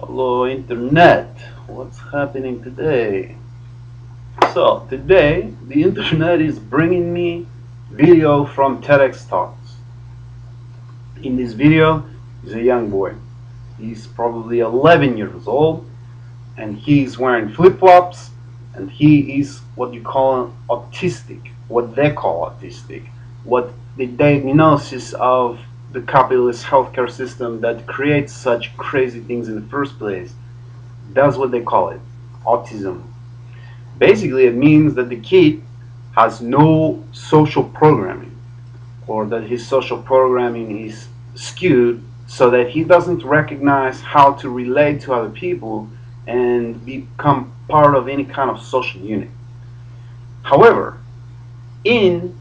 Hello internet, what's happening today? So today the internet is bringing me video from TEDxTalks. In this video is a young boy. He's probably 11 years old and he's wearing flip-flops and he is what you call autistic, what they call autistic, what the diagnosis of the capitalist healthcare system that creates such crazy things in the first place. That's what they call it, autism. Basically it means that the kid has no social programming, or that his social programming is skewed so that he doesn't recognize how to relate to other people and become part of any kind of social unit. However, in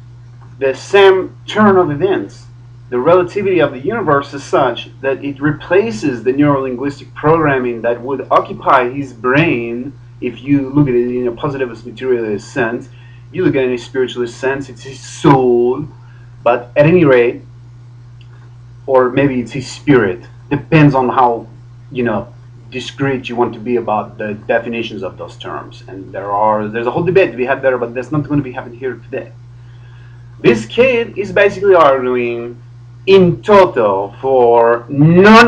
the same turn of events, the relativity of the universe is such that it replaces the neurolinguistic programming that would occupy his brain. If you look at it in a positivist materialist sense, you look at it in a spiritualist sense, it's his soul, but at any rate, or maybe it's his spirit, depends on how, you know, discreet you want to be about the definitions of those terms. And there's a whole debate to be had there, but that's not going to be happening here today. This kid is basically arguing in total for no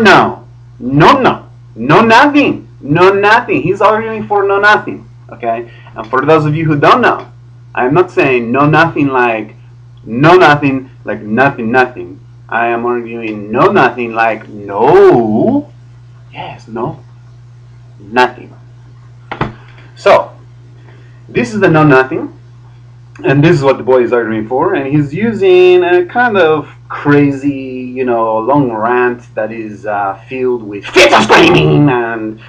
nothing. He's arguing for no nothing, okay? And for those of you who don't know, I'm not saying no nothing like nothing. I am arguing no nothing like no, yes, no, nothing. So this is the no nothing, and this is what the boy is arguing for, and he's using a kind of crazy, you know, long rant that is filled with fetal screaming and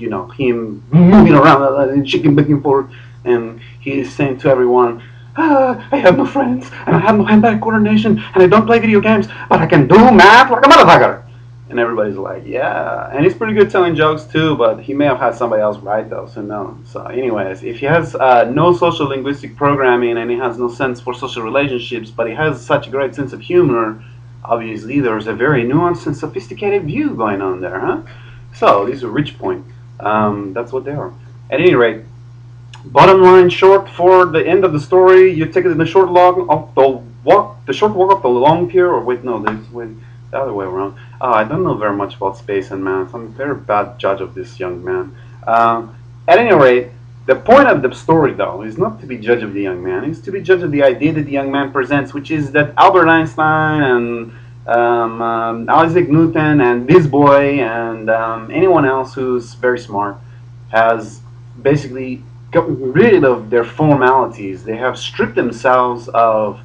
you know, him moving around and shaking back and forth, and he is saying to everyone, I have no friends and I have no hand-eye coordination and I don't play video games, but I can do math like a motherfucker. And everybody's like, yeah, and he's pretty good telling jokes too, but he may have had somebody else write those, who knows? So anyways, if he has no social linguistic programming and he has no sense for social relationships, but he has such a great sense of humor, obviously there's a very nuanced and sophisticated view going on there, huh? So this is a rich point. That's what they are. At any rate, bottom line, short for the end of the story, you take it in the short log of the walk, the short walk of the long pier, or wait, no, this way. The other way around. I don't know very much about space and math. I'm a very bad judge of this young man. At any rate, the point of the story, though, is not to be judge of the young man. It's to be judge of the idea that the young man presents, which is that Albert Einstein and Isaac Newton and this boy and anyone else who's very smart has basically gotten rid of their formalities. They have stripped themselves of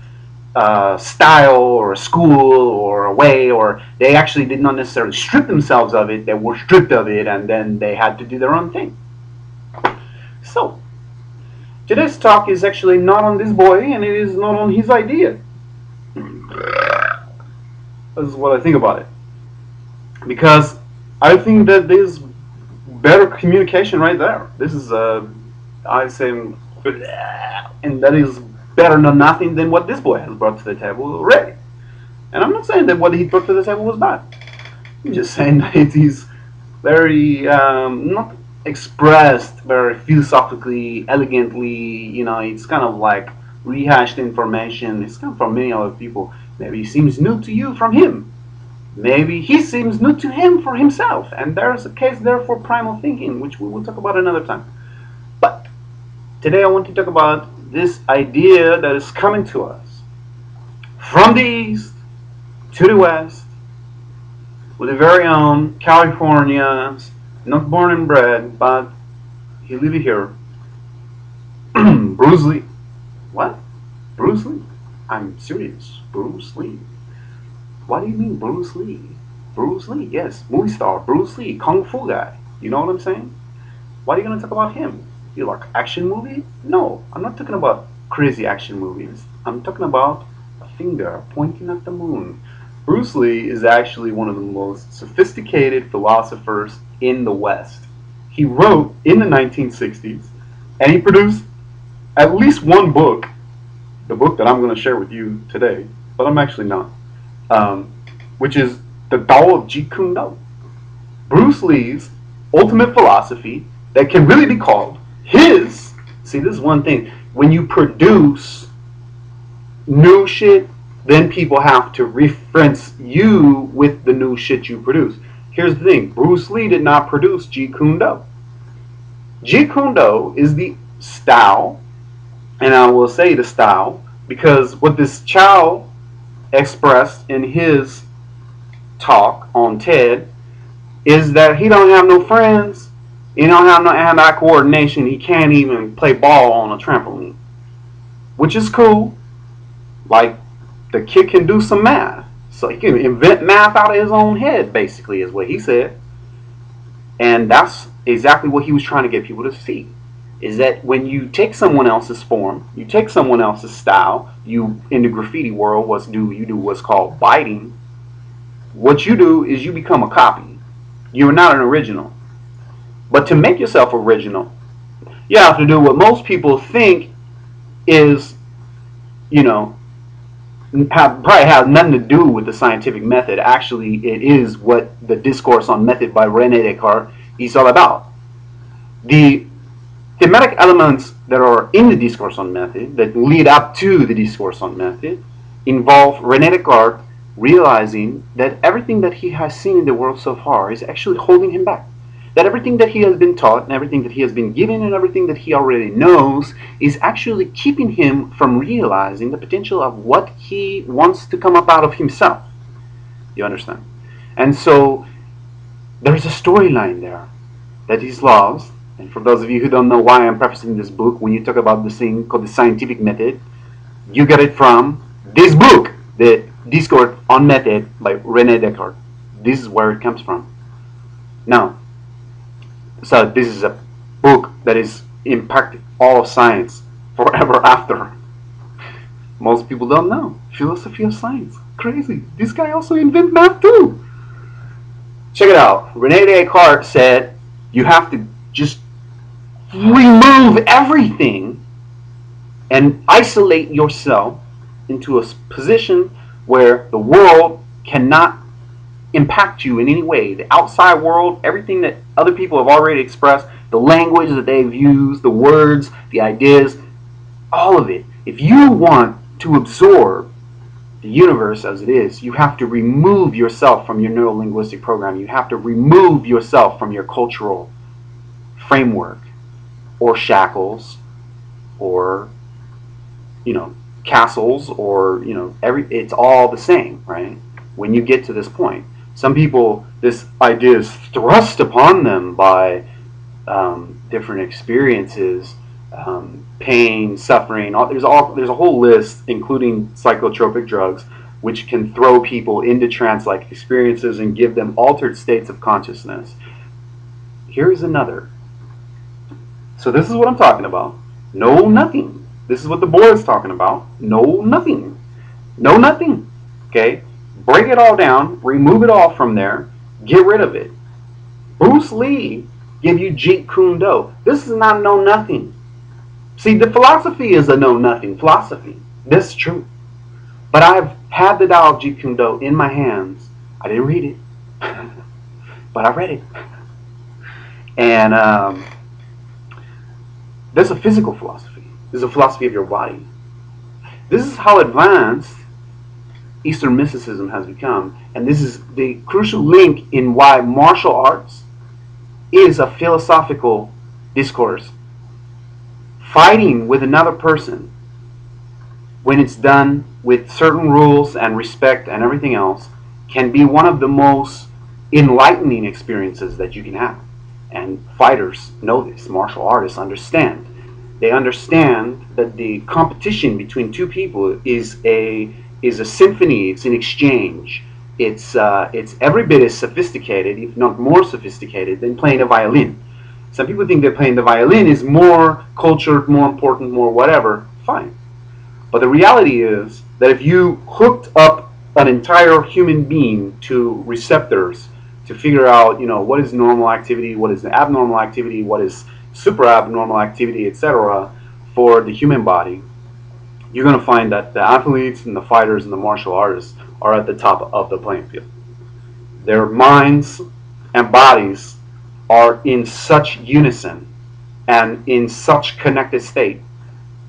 style or a school or a way, or they actually did not necessarily strip themselves of it, they were stripped of it, and then they had to do their own thing. So today's talk is actually not on this boy, and it is not on his idea. This is what I think about it, because I think that there's better communication right there. This is I say, and that is better than nothing than what this boy has brought to the table already. And I'm not saying that what he brought to the table was bad. I'm just saying that it is very, not expressed very philosophically, elegantly, you know, it's kind of like rehashed information. It's come from many other people. Maybe it seems new to you from him. Maybe he seems new to him for himself. And there's a case there for primal thinking, which we will talk about another time. But today I want to talk about this idea that is coming to us from the east to the west with the very own Californians, not born and bred, but he lived here. Bruce Lee. What? Bruce Lee? I'm serious. Bruce Lee. What do you mean Bruce Lee? Bruce Lee, yes, movie star, Bruce Lee, Kung Fu guy. You know what I'm saying? What are you gonna talk about him? You like action movie? No, I'm not talking about crazy action movies. I'm talking about a finger pointing at the moon. Bruce Lee is actually one of the most sophisticated philosophers in the West. He wrote in the 1960s, and he produced at least one book, the book that I'm going to share with you today, but I'm actually not, which is The Tao of Jeet Kune Do. Bruce Lee's ultimate philosophy that can really be called his. See, this is one thing. When you produce new shit, then people have to reference you with the new shit you produce. Here's the thing. Bruce Lee did not produce Jeet Kune Do. Jeet Kune Do is the style, and I will say the style, because what this Chow expressed in his talk on TED is that he don't have no friends, he don't have no hand-eye coordination, he can't even play ball on a trampoline, which is cool. Like, the kid can do some math, so he can invent math out of his own head, basically, is what he said. And that's exactly what he was trying to get people to see, is that when you take someone else's form, you take someone else's style, you, in the graffiti world, you do what's called biting. What you do is you become a copy. You're not an original. But to make yourself original, you have to do what most people think is, you know, probably has nothing to do with the scientific method. Actually, it is what the Discourse on Method by René Descartes is all about. The thematic elements that are in the Discourse on Method, that lead up to the Discourse on Method, involve René Descartes realizing that everything that he has seen in the world so far is actually holding him back. That everything that he has been taught and everything that he has been given and everything that he already knows is actually keeping him from realizing the potential of what he wants to come up out of himself. You understand? And so there's a storyline there that he loves. And for those of you who don't know why I'm prefacing this book, when you talk about this thing called the scientific method, you get it from this book, the Discourse on Method by René Descartes. This is where it comes from. Now, so this is a book that is impacted all of science forever after. Most people don't know. Philosophy of science. Crazy. This guy also invented math too. Check it out. René Descartes said you have to just remove everything and isolate yourself into a position where the world cannot impact you in any way. The outside world, everything that other people have already expressed, the language that they've used, the words, the ideas, all of it. If you want to absorb the universe as it is, you have to remove yourself from your neuro-linguistic program. You have to remove yourself from your cultural framework or shackles or, you know, castles or, you know, it's all the same, right? When you get to this point, some people, this idea is thrust upon them by different experiences, pain, suffering. There's a whole list, including psychotropic drugs, which can throw people into trance-like experiences and give them altered states of consciousness. Here's another. So this is what I'm talking about. Know nothing. This is what the board is talking about. Know nothing. Know nothing. Okay? Break it all down. Remove it all from there. Get rid of it. Bruce Lee give you Jeet Kune Do. This is not know nothing. See, the philosophy is a know nothing philosophy. That's true. But I've had the Tao of Jeet Kune Do in my hands. I didn't read it. But I read it. And there's a physical philosophy. This is a philosophy of your body. This is how advanced Eastern mysticism has become, and this is the crucial link in why martial arts is a philosophical discourse. Fighting with another person, when it's done with certain rules and respect and everything else, can be one of the most enlightening experiences that you can have. And fighters know this, martial artists understand. They understand that the competition between two people is a symphony. It's an exchange. It's every bit as sophisticated, if not more sophisticated, than playing the violin. Some people think that playing the violin is more cultured, more important, more whatever. Fine, but the reality is that if you hooked up an entire human being to receptors to figure out, you know, what is normal activity, what is the abnormal activity, what is super abnormal activity, etc., for the human body, you're going to find that the athletes and the fighters and the martial artists are at the top of the playing field. Their minds and bodies are in such unison and in such connected state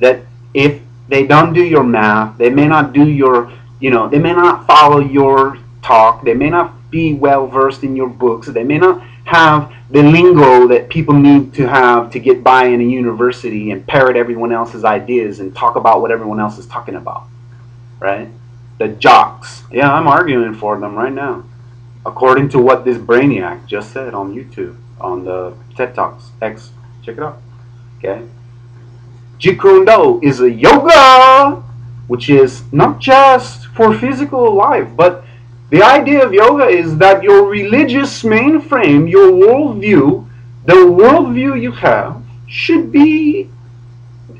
that if they don't do your math, they may not do your, they may not follow your talk, they may not be well versed in your books, they may not have the lingo that people need to have to get by in a university and parrot everyone else's ideas and talk about what everyone else is talking about, right? The jocks. Yeah, I'm arguing for them right now, according to what this brainiac just said on YouTube, on the TEDxTalks. Check it out. Okay. Jeet Kune Do is a yoga, which is not just for physical life, but the idea of yoga is that your religious mainframe, your worldview, the worldview you have, should be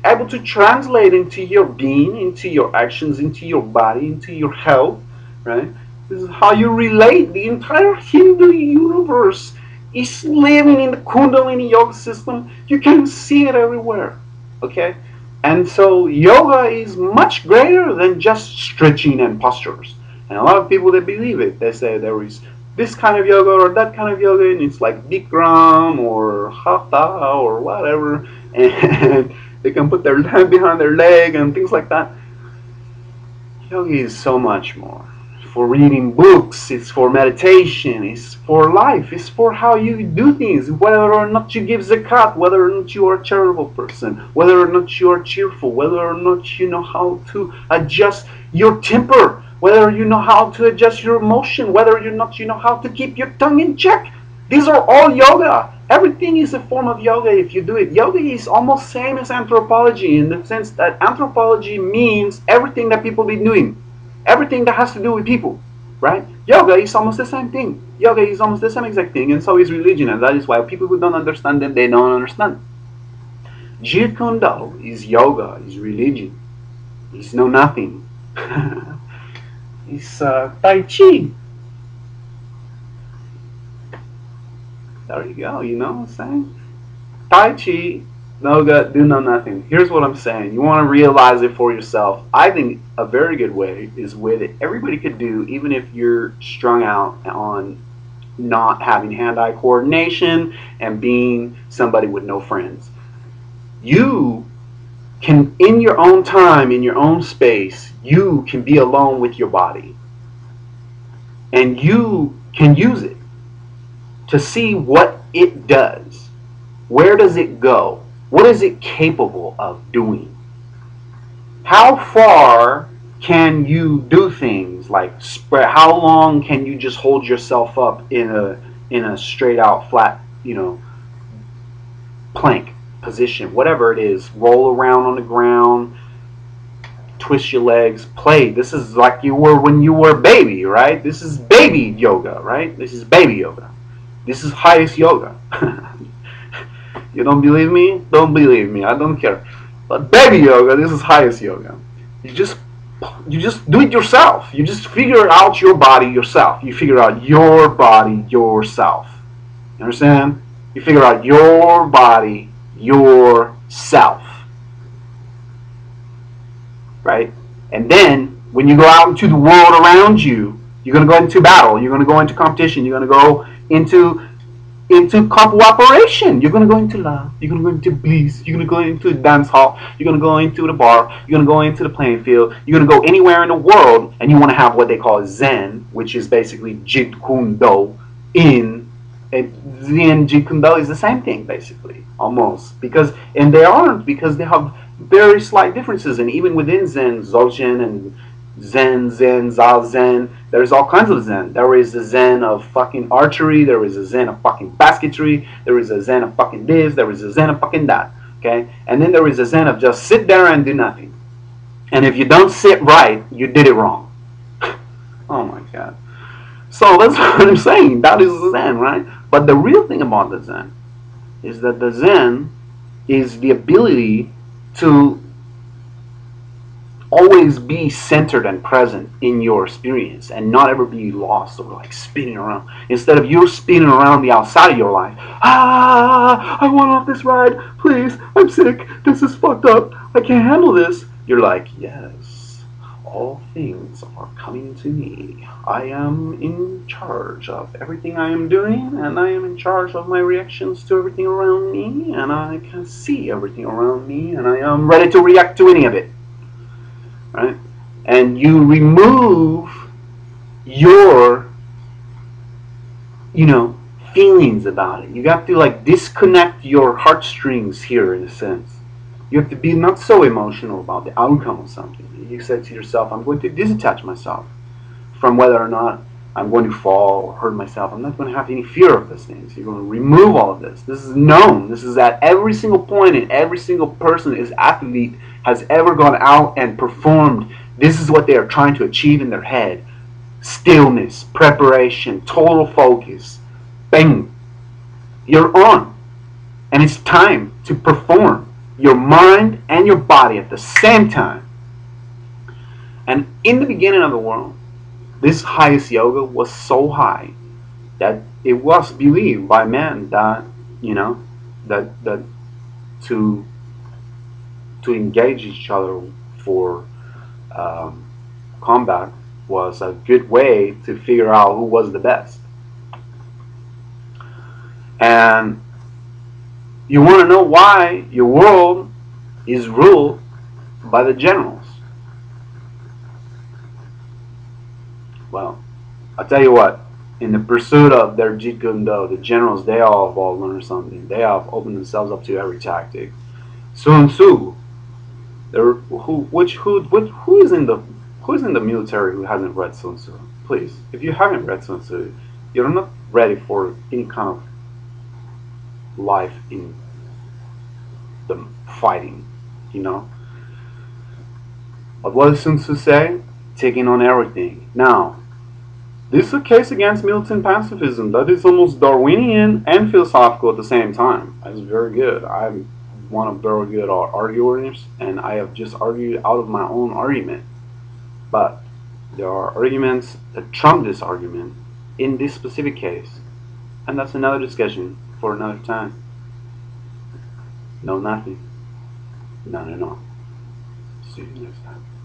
able to translate into your being, into your actions, into your body, into your health, right? This is how you relate. The entire Hindu universe is living in the Kundalini yoga system. You can see it everywhere, okay? And so yoga is much greater than just stretching and postures. And a lot of people, they believe it. They say there is this kind of yoga or that kind of yoga, and it's like Bikram or Hatha or whatever, and they can put their hand behind their leg and things like that. Yoga is so much more. It's for reading books, it's for meditation, it's for life, it's for how you do things, whether or not you give zakat, whether or not you are a charitable person, whether or not you are cheerful, whether or not you know how to adjust your temper, whether you know how to adjust your emotion, whether or not you know how to keep your tongue in check. These are all yoga. Everything is a form of yoga if you do it. Yoga is almost same as anthropology in the sense that anthropology means everything that people be doing, everything that has to do with people, right? Yoga is almost the same thing. Yoga is almost the same exact thing, and so is religion, and that is why people who don't understand them, they don't understand. Jeet Kune Do is yoga, is religion, is know nothing. It's Tai Chi. There you go, you know what I'm saying? Tai Chi, yoga, do know nothing. Here's what I'm saying. You want to realize it for yourself. I think a very good way is way that everybody could do, even if you're strung out on not having hand-eye coordination and being somebody with no friends. You can, in your own time, in your own space, you can be alone with your body, and you can use it to see what it does. Where does it go? What is it capable of doing? How far can you do things? Like how long can you just hold yourself up in a straight out flat, plank position, whatever it is? Roll around on the ground, twist your legs, play. This is like you were when you were a baby, right? This is baby yoga, right? This is baby yoga. This is highest yoga. You don't believe me? Don't believe me. I don't care. But baby yoga, this is highest yoga. You just do it yourself. You just figure out your body yourself. You figure out your body yourself. You understand? You figure out your body yourself, right? And then when you go out into the world around you, you're going to go into battle, you're going to go into competition, you're going to go into cooperation, you're going to go into love, you're going to go into bliss, you're going to go into the dance hall, you're going to go into the bar, you're going to go into the playing field, you're going to go anywhere in the world, and you want to have what they call Zen, which is basically Jeet Kune Do Zen. Jeet Kune Do is the same thing, basically, almost, and they aren't, because they have very slight differences. And even within Zen, Dzogchen and Zen, Zazen, there's all kinds of Zen. There is a Zen of fucking archery, there is a Zen of fucking basketry, there is a Zen of fucking this, there is a Zen of fucking that, okay? And then there is a Zen of just sit there and do nothing. And if you don't sit right, you did it wrong. Oh my God. So that's what I'm saying. That is Zen, right? But the real thing about the Zen is that the Zen is the ability to always be centered and present in your experience and not ever be lost or like spinning around. Instead of you spinning around the outside of your life, I want off this ride, please, I'm sick, this is fucked up, I can't handle this. You're like, yes, all things are coming to me. I am in charge of everything I am doing, and I am in charge of my reactions to everything around me, and I can see everything around me, and I am ready to react to any of it. Right? And you remove your, you know, feelings about it. You have to like disconnect your heartstrings here in a sense. You have to be not so emotional about the outcome of something. You say to yourself, I'm going to disattach myself from whether or not I'm going to fall or hurt myself. I'm not going to have any fear of those things. You're going to remove all of this. This is known. This is at every single point and every single person is athlete has ever gone out and performed. This is what they are trying to achieve in their head. Stillness, preparation, total focus. Bang. You're on. And it's time to perform. Your mind and your body at the same time. And in the beginning of the world, this highest yoga was so high that it was believed by men that, you know, that to engage each other for combat was a good way to figure out who was the best. And you want to know why your world is ruled by the generals? Well, I'll tell you what. In the pursuit of their Jeet Kune Do, the generals, they all learned something. They have opened themselves up to every tactic. Sun Tzu, who is in the military who hasn't read Sun Tzu? Please, if you haven't read Sun Tzu, you're not ready for any kind of life in the fighting, you know. But what does Sun Tzu say? Taking on everything. Now, this is a case against militant pacifism that is almost Darwinian and philosophical at the same time. That's very good. I'm one of very good arguers, and I have just argued out of my own argument. But there are arguments that trump this argument in this specific case, and that's another discussion for another time. No, nothing. None at all. See you next time.